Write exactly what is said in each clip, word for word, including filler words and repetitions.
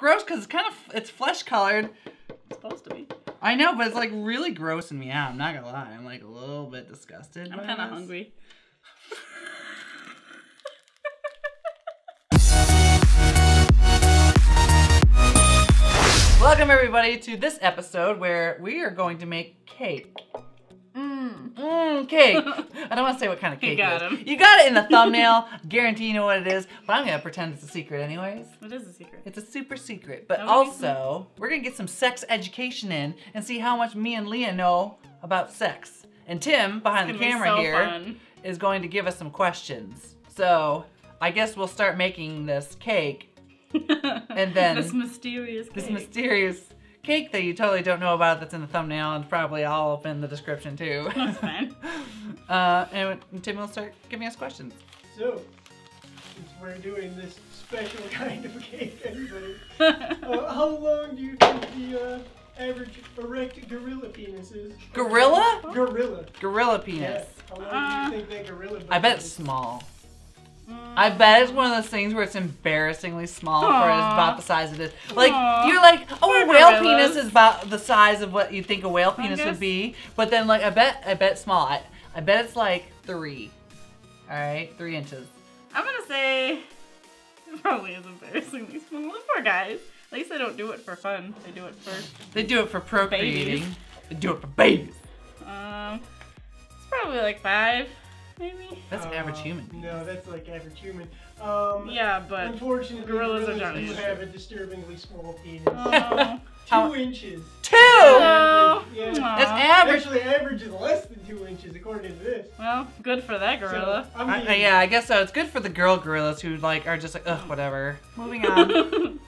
gross because it's kind of, it's flesh colored. It's supposed to be. I know, but it's like really grossing me out. I'm not gonna lie. I'm like a little bit disgusted. I'm kind of hungry. Welcome everybody to this episode where we are going to make cake. Mmm, mmm, cake. I don't want to say what kind of cake got it is. Him. You got it in the thumbnail. Guarantee you know what it is, but I'm going to pretend it's a secret anyways. It is a secret. It's a super secret, but also we're going to get some sex education in and see how much me and Leah know about sex. And Tim, behind the camera so here, fun. is going to give us some questions. So I guess we'll start making this cake. And then this mysterious cake. This mysterious cake that you totally don't know about that's in the thumbnail and probably all up in the description too. That's fine. uh, and Tim will start giving us questions. So, since we're doing this special kind of cake, everybody, uh, how long do you think the uh, average erect gorilla penis is? Gorilla? Okay. Gorilla. Gorilla penis. Yeah. How long uh, do you think that gorilla penis I bet it's small. I bet it's one of those things where it's embarrassingly small Aww. for it's about the size of it. Like, Aww. you're like, oh, a whale gorillas. penis is about the size of what you think a whale penis would be. But then, like, I bet, I bet small. I, I bet it's like three. All right, three inches. I'm gonna say it probably is embarrassingly small. Those poor guys. At least they don't do it for fun. They do it for. They do it for procreating. Babies. They do it for babies. Um, it's probably like five. Maybe? That's an uh, average human. No, that's like average human. Um, yeah, but unfortunately, gorillas, gorillas do have a disturbingly small penis. Oh. two How? inches. Two? Oh. Yeah. That's average. Actually, average is less than two inches, according to this. Well, good for that gorilla. So, I mean, I, yeah, I guess so. It's good for the girl gorillas who like are just like, ugh, whatever. Moving on.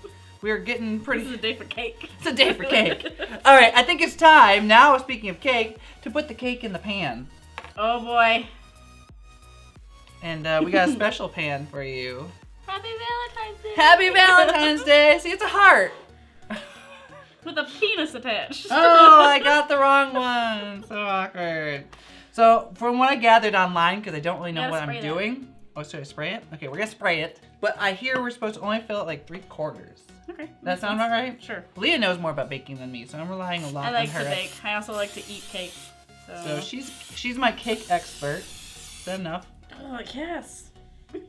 We're getting pretty... This is a day for cake. It's a day for cake. All right, I think it's time, now speaking of cake, to put the cake in the pan. Oh, boy. And uh, we got a special pan for you. Happy Valentine's Day! Happy Valentine's Day! See, it's a heart! With a penis attached. Oh, I got the wrong one. So awkward. So, from what I gathered online, because I don't really know what I'm doing. That. Oh, should I spray it? Okay, we're gonna spray it. But I hear we're supposed to only fill it like three quarters. Okay. Does that sound about right? Sure. Leah knows more about baking than me, so I'm relying a lot on her. I like to bake. I also like to eat cake. So, so she's, she's my cake expert. Is that enough? Oh, yes.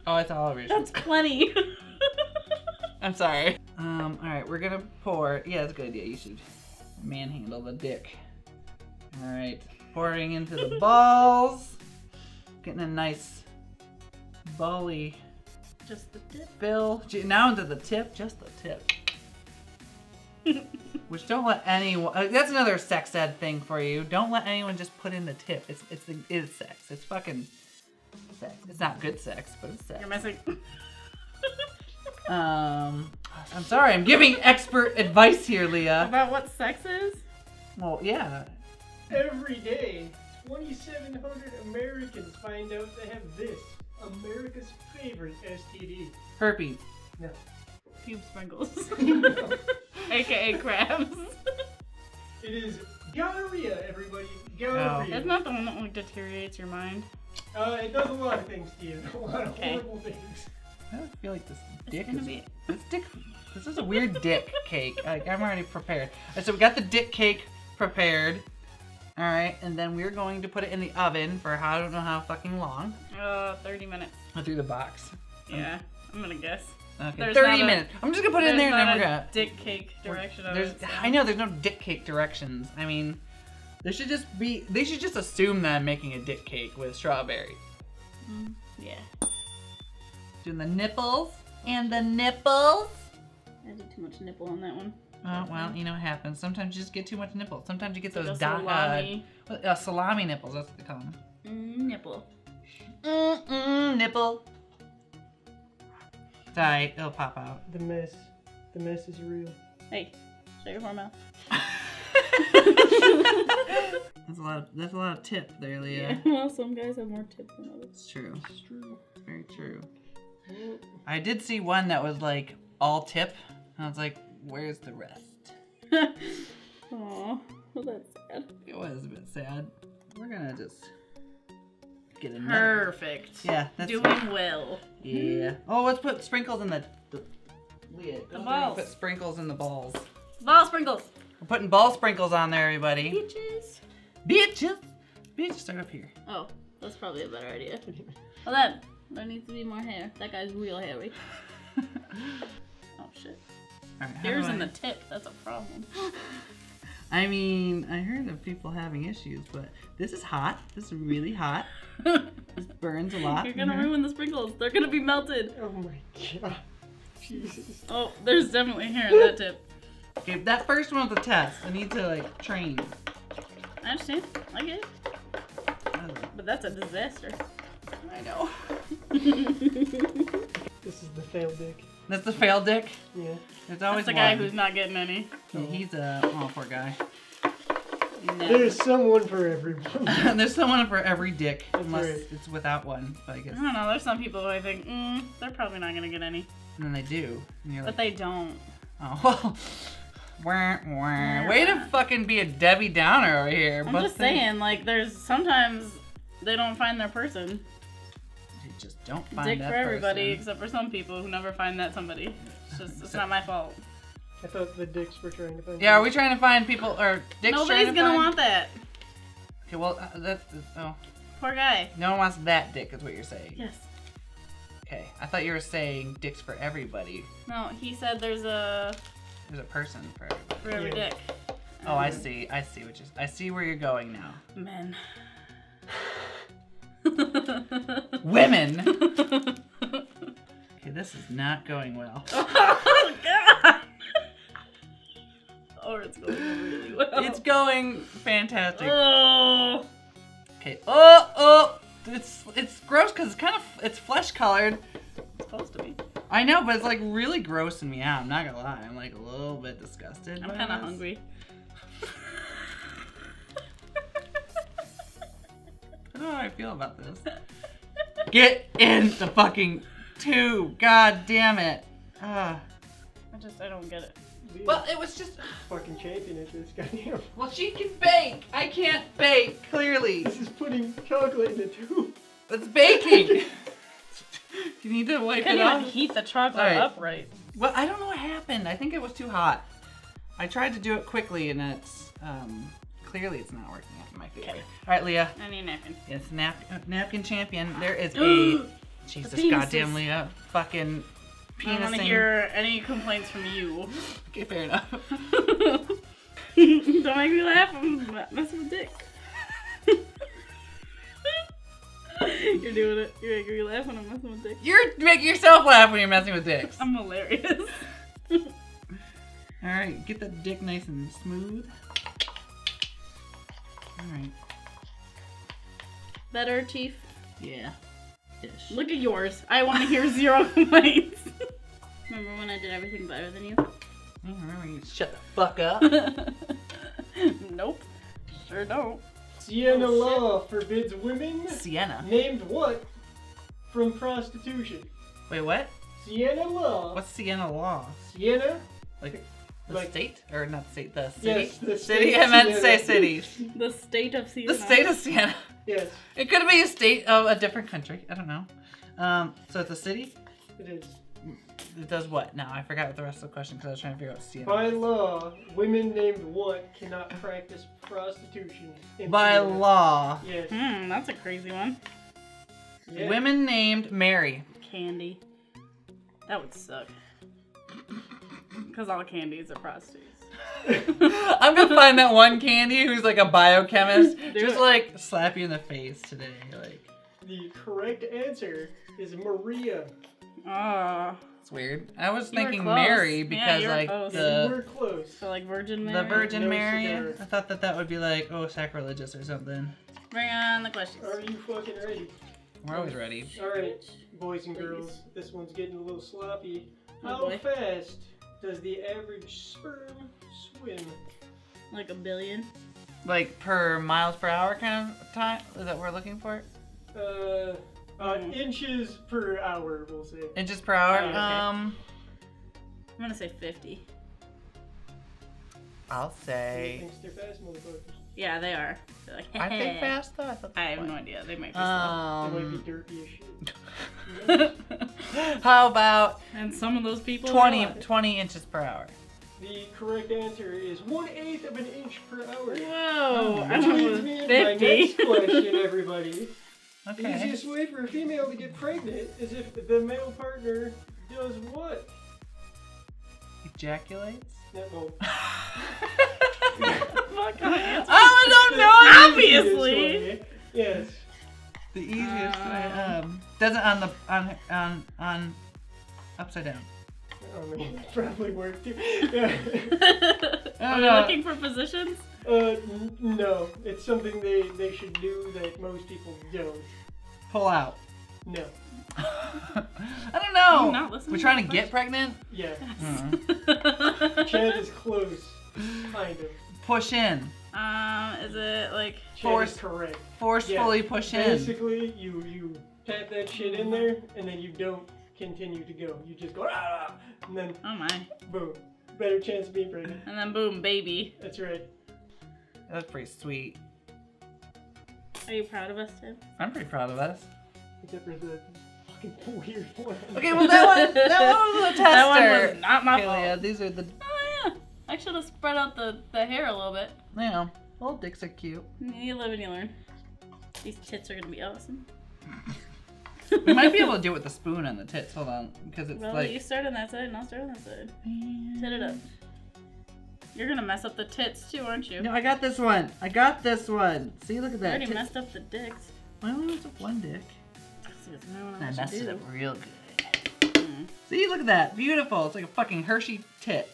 Oh, it's all over your That's shirt. plenty. I'm sorry. Um, all right, we're gonna pour. Yeah, that's a good idea. You should manhandle the dick. All right, pouring into the balls. Getting a nice bally. Just the tip. Fill. Now into the tip, just the tip. Which don't let anyone, that's another sex ed thing for you. Don't let anyone just put in the tip. It's, it's, it's sex. It's fucking. Sex. It's not good sex, but it's sex. You're messing. um, I'm sorry. I'm giving expert advice here, Leah. About what sex is? Well, yeah. Every day, twenty-seven hundred Americans find out they have this, America's favorite S T D. Herpes. No. Pube sprinkles. No. A K A crabs. It is gonorrhea, everybody. Gonorrhea. That's not the one that like, deteriorates your mind. Uh, it does a lot of things to you. A lot of okay. horrible things. I don't feel like this dick is... Be... This dick... This is a weird dick cake. Like, I'm already prepared. Right, so we got the dick cake prepared. Alright, and then we're going to put it in the oven for how, I don't know how fucking long. Uh, thirty minutes. Or through the box. Yeah, um, I'm gonna guess. Okay, there's thirty minutes. A, I'm just gonna put it in there and then we're gonna... dick cake direction of it. So. I know, there's no dick cake directions. I mean... They should just be, they should just assume that I'm making a dick cake with strawberry. Mm, yeah. Doing the nipples and the nipples. I did too much nipple on that one. Oh, well, you know, it happens. Sometimes you just get too much nipple. Sometimes you get those salami. Uh, uh, salami nipples, that's what they call them. Mm, nipple. Mm-mm, nipple. It's all right, it'll pop out. The mess, the mess is real. Hey, shut your whore mouth. That's a lot of, that's a lot of tip there, Leah. Yeah, well, some guys have more tip than others. It's true. It's true. It's very true. I did see one that was like all tip, and I was like, where's the rest? Aw, well, that's sad. It was a bit sad. We're gonna just get another. Perfect. Yeah, that's doing well. Yeah. Oh, let's put sprinkles in the, the Leah, the balls. Put sprinkles in the balls. Ball sprinkles. We're putting ball sprinkles on there, everybody. Bitches. Bitches. Bitches, start up here. Oh, that's probably a better idea. Hold on. There needs to be more hair. That guy's real hairy. Oh, shit. All right, hair's in I... the tip. That's a problem. I mean, I heard of people having issues, but this is hot. This is really hot. This burns a lot. You're gonna mm-hmm. ruin the sprinkles. They're gonna be melted. Oh my god. Jesus. Oh, there's definitely hair in that tip. Okay, that first one was a test. I need to like train. I understand. I get it. But that's a disaster. I know. This is the failed dick. That's the failed dick? Yeah. There's always That's the one. guy who's not getting any. Yeah, he's a, oh, poor guy. No. There's someone for everyone. There's someone for every dick, That's unless right. it's without one, but I guess. I don't know, there's some people who I think, mm, they're probably not gonna get any. And then they do. And you're but like, they don't. Oh, well. Wah, wah. Way to fucking be a Debbie Downer over here. I'm but just they... saying, like, there's sometimes they don't find their person. Just don't find Dick that for everybody, person. Except for some people who never find that somebody. It's just, it's so, not my fault. I thought the dicks were trying to find Yeah, people. Are we trying to find people, or dicks Nobody's trying to gonna find... want that. Okay, well, uh, that's, oh. Poor guy. No one wants that dick, is what you're saying. Yes. Okay, I thought you were saying dicks for everybody. No, he said there's a... There's a person for everybody. For every yeah. dick. Oh, um, I see, I see what you're, I see where you're going now. Men. Women. Okay, this is not going well. Oh god. Or it's going really well. It's going fantastic. Oh. Okay. Oh, oh. It's it's gross because it's kind of it's flesh colored. It's supposed to be. I know, but it's like really grossing me out. I'm not gonna lie. I'm like a little bit disgusted. I'm kind of hungry. I don't know how I feel about this. Get in the fucking tube. God damn it. Uh, I just, I don't get it. Well, it was just... Fucking champion at this, goddamn. Well, she can bake. I can't bake, clearly. This is putting chocolate in the tube. That's baking. You need to wipe it off. You can't even heat the chocolate right. up right. Well, I don't know what happened. I think it was too hot. I tried to do it quickly and it's... Um, Clearly it's not working out in my favor. Okay. Alright, Leah. I need a napkin. Yes, nap napkin champion. There is a... Jesus goddamn, Leah. Fucking penis. I don't want to hear any complaints from you. Okay, fair enough. Don't make me laugh. I'm messing with dick. You're doing it. You're making me laugh when I'm messing with dick. You're making yourself laugh when you're messing with dicks. I'm hilarious. Alright, get that dick nice and smooth. Alright. Better, Chief? Yeah. Ish. Look at yours. I want to hear zero complaints. Remember when I did everything better than you? I don't remember you. Shut the fuck up. Nope. Sure don't. Siena oh, law forbids women Siena. named what from prostitution. Wait, what? Siena law. What's Siena law? Siena? Like... The like, state? Or not state, the city? Yes, the state city? I meant to say city. The state of Siena. The state of Siena. Yes. It could be a state of a different country. I don't know. Um, so it's a city? It is. It does what? No, I forgot what the rest of the question because I was trying to figure out Siena. By law, women named what cannot practice prostitution in By Siena. law. Yes. Hmm, that's a crazy one. Yeah. Women named Mary. Candy. That would suck. Because all candies are prostitutes. I'm gonna find that one candy who's like a biochemist, Dude. just like slap you in the face today. Like the correct answer is Maria. Ah, oh. It's weird. I was you thinking Mary because yeah, like close. the you were close. So like Virgin Mary. The Virgin no Mary. Cigar. I thought that that would be like oh sacrilegious or something. Bring on the questions. Are you fucking ready? We're always ready. All right, boys and girls, Please. this one's getting a little sloppy. How oh fast? Does the average sperm swim? Like a billion? Like per miles per hour kind of time? Is that what we're looking for? Uh, uh mm. Inches per hour, we'll say. Inches per hour? Oh, okay. Um, I'm gonna say fifty. I'll say... He thinks they're fast motherfuckers. Yeah, they are. They're like, hey. I think fast though. I, I have no idea. They might be slow. Um... They might be dirty as shit. How about... And some of those people... twenty, twenty inches per hour. The correct answer is one-eighth of an inch per hour. Whoa! Which leads me into my next question, everybody. Okay. The easiest way for a female to get pregnant is if the male partner does what? Ejaculates? No. What the fuck? Oh, I don't know! Obviously! Yes. The easiest um, way. Um, does it on the... on... on... on... upside down. I mean, probably work too. Yeah. Are they looking for positions? Uh, no. It's something they, they should do that most people don't. Pull out. No. I don't know. Not We're trying to, to get pregnant? Yeah. Yes. Mm-hmm. Chadd is close. Kind of. Push in. Um, is it like... Force, correct. Forcefully yeah. push in. Basically, you, you tap that shit in there, and then you don't continue to go. You just go, ah, and then, oh my, boom, better chance of being pregnant. And then boom, baby. That's right. That's pretty sweet. Are you proud of us, Tim? I'm pretty proud of us. Except for the fucking weird one. Okay, well that one, that one was a tester. That one was not my fault. Yeah, these are the. Oh yeah, I should have spread out the the hair a little bit. Yeah, little dicks are cute. You live and you learn. These tits are gonna be awesome. We might be able to do it with the spoon on the tits. Hold on, because it's well, like... you start on that side and I'll start on that side. And... tit it up. You're gonna mess up the tits too, aren't you? No, I got this one. I got this one. See, look at that. I already tits. messed up the dicks. I only messed up one dick. I, I messed it up real good. Mm. See, look at that. Beautiful. It's like a fucking Hershey tit.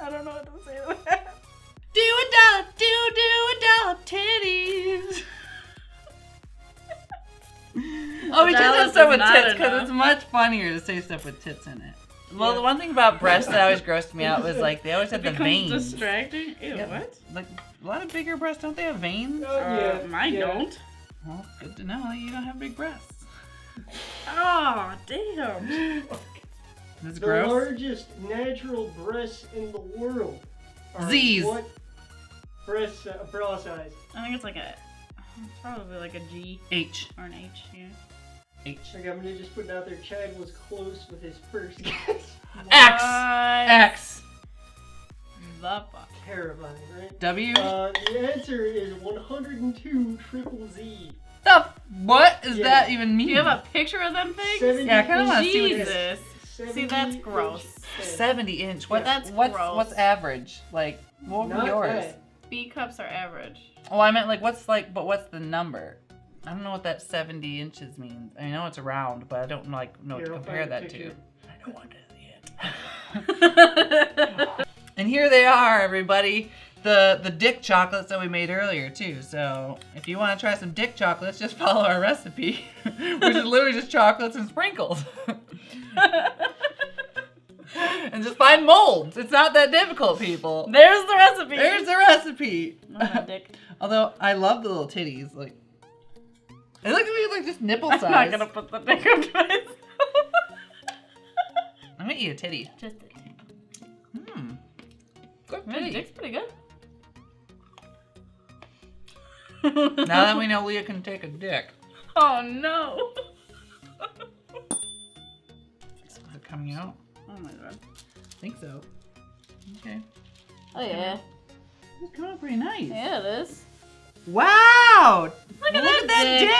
I don't know what to say to that. Do a dollar, do, do a dollar titties. Oh, we just did stuff with tits because it's much funnier to say stuff with tits in it. Well, yeah. The one thing about breasts that always grossed me out was like they always had the veins. Distracting. Ew, yeah, what? Like a lot of bigger breasts don't they have veins? Oh, uh, yeah, mine yeah. don't. Well, good to know you don't have big breasts. Oh, damn. That's gross. The largest natural breasts in the world are Z's. What breast uh, bra size? I think it's like a. It's probably like a G. H. Or an H, yeah. H. Like I'm gonna just put it out there, Chadd was close with his first guess. X! X! The fuck. Terrifying, right? W? Uh, the answer is one hundred two triple Z. The what does yeah. that even mean? Do you have a picture of them things? Yeah, I kinda wanna Jesus. see what it is. See, that's gross. Inch. seventy inch. What, yeah. That's what's, gross. What's average? Like, what would be yours? That. B cups are average. Oh, I meant like what's like, but what's the number? I don't know what that seventy inches means. I know it's around, but I don't like know what to compare that to. I don't want to see it. And here they are, everybody. The the dick chocolates that we made earlier too. So if you want to try some dick chocolates, just follow our recipe, which is literally just chocolates and sprinkles. And just find molds. It's not that difficult, people. There's the recipe. There's the recipe. Oh, dick. Although I love the little titties. Like it looks to me like just nipple size. I'm not gonna put the dick up to myself. I'm gonna eat a titty. Just a titty. Hmm. Good titty. Man, dick's pretty good. Now that we know Leah can take a dick. Oh no. Is it coming out? Oh my god. I think so. Okay. Oh yeah. It's coming out pretty nice. Yeah, it is. Wow! Look at Look that, that dick.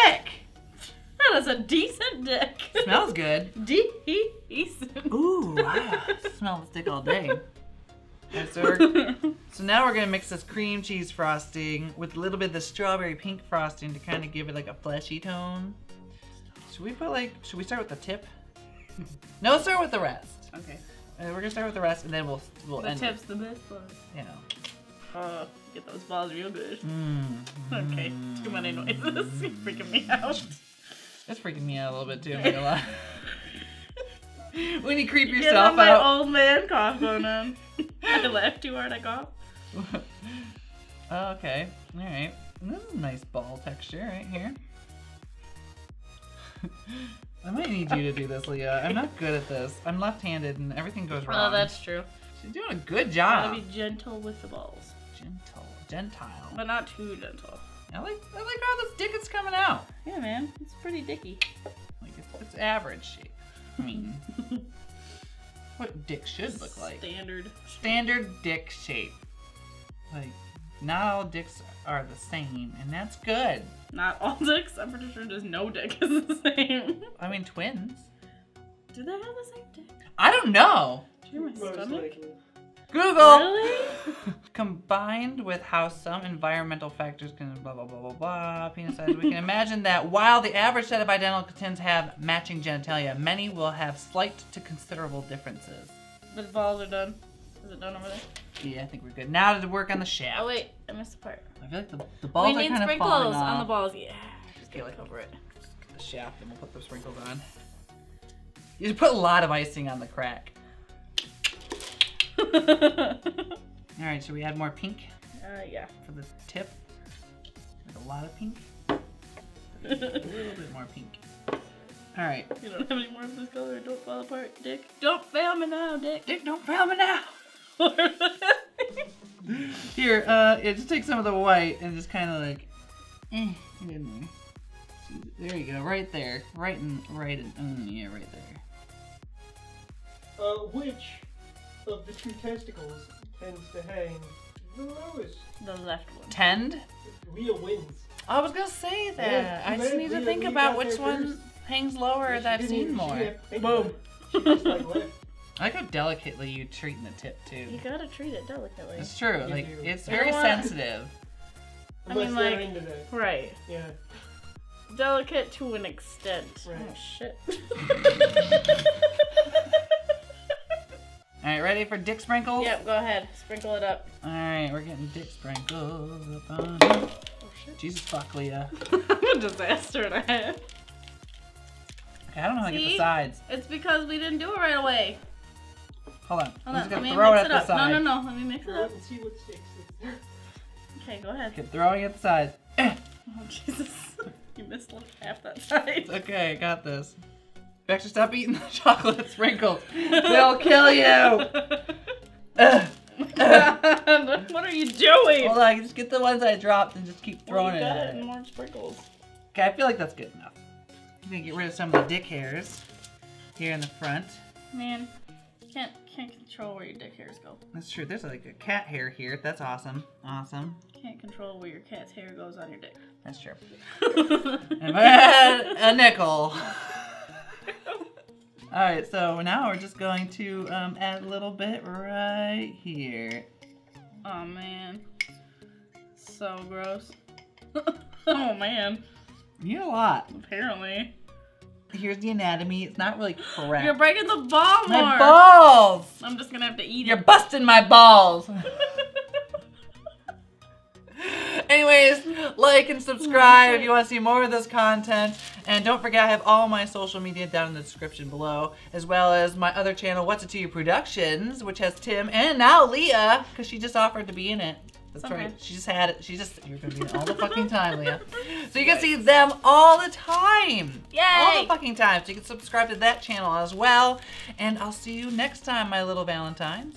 dick! That is a decent dick. It smells good. De-decent. Ooh, wow. Smell this dick all day. Yes, sir. So now we're gonna mix this cream cheese frosting with a little bit of the strawberry pink frosting to kind of give it like a fleshy tone. Should we put like, should we start with the tip? No, start with the rest. Okay. And we're gonna start with the rest, and then we'll we'll the end. The tip's it. the best part. Yeah. Uh, get those balls real good. Mm. Okay. Too many noises. You're freaking me out. It's freaking me out a little bit too. I'm gonna lie. When you creep you yourself get on out. My old man cough on him. I laughed too hard. I cough. Okay. All right. This is a nice ball texture right here. I might need you to do this, Leah. I'm not good at this. I'm left-handed and everything goes wrong. Oh, that's true. She's doing a good job. Gotta be gentle with the balls. Gentle. Gentile. But not too gentle. I like, I like how this dick is coming out. Yeah, man, it's pretty dicky. Like, it's, it's average shape. I mean, what dick should look like. Standard. Standard dick shape. Like, not all dicks are the same, and that's good. Not all dicks? I'm pretty sure just no dick is the same. I mean, twins. Do they have the same dick? I don't know. Do you hear my stomach? Google! Really? Combined with how some environmental factors can blah, blah, blah, blah, blah, penis size, we can imagine that while the average set of identical twins have matching genitalia, many will have slight to considerable differences. The balls are done. Is it done over there? Yeah, I think we're good. Now to work on the shaft. Oh wait, I missed the part. I feel like the, the balls we are kind of falling off. We need sprinkles on the balls. Yeah, just get like over it. Just get the shaft and we'll put the sprinkles on. You should put a lot of icing on the crack. All right, should we add more pink? Uh, yeah. For the tip, like a lot of pink. A little bit more pink. All right. You don't have any more of this color. Don't fall apart, Dick. Don't fail me now, Dick. Dick, don't fail me now. Here, uh, yeah, just take some of the white and just kind of like, eh, in there. There you go, right there, right in, right in, mm, yeah, right there. Uh, which of the two testicles tends to hang the lowest? The left one. Tend? Leah wins. I was gonna say that. Yeah, I just need Leah, to think Leah about which one first. Hangs lower yeah, that I've seen more. Boom. I like how delicately you treat the tip too. You gotta treat it delicately. It's true. You like do. It's very sensitive. I mean, like, right? Yeah. Delicate to an extent. Right. Oh shit. All right, ready for dick sprinkles? Yep, go ahead. Sprinkle it up. All right, we're getting dick sprinkles up on. Oh shit. Jesus fuck, Leah. I'm a disaster and a half. Okay, I don't know how See? to get the sides. It's because we didn't do it right away. Hold on. Hold I'm just on. gonna throw it at the side. No, no, no. Let me mix it up. Let's see what sticks. Okay, go ahead. Keep throwing at the side. Oh, Jesus. You missed like half that side. Okay, I got this. Baxter, stop eating the chocolate sprinkles. They'll kill you. uh, uh. What are you doing? Hold on. Just get the ones I dropped and just keep throwing well, you it got at it. And more sprinkles. Okay, I feel like that's good enough. I'm gonna get rid of some of the dick hairs here in the front. Man. Can't, can't control where your dick hairs go. That's true. There's like a cat hair here. That's awesome. Awesome. Can't control where your cat's hair goes on your dick. That's true. If I had a nickel. Alright, so now we're just going to um, add a little bit right here. Oh man. So gross. Oh man. You need a lot. Apparently. Here's the anatomy. It's not really correct. You're breaking the ball more. My balls. I'm just gonna have to eat it. You're busting my balls. Anyways, like and subscribe if you want to see more of this content. And don't forget, I have all my social media down in the description below, as well as my other channel, WhatsItToYa Productions, which has Tim and now Leah, because she just offered to be in it. That's okay. Right. She just had it. She just, you're going to be all the fucking time, Leah. So you can see them all the time. Yay! All the fucking time. So you can subscribe to that channel as well. And I'll see you next time, my little Valentines.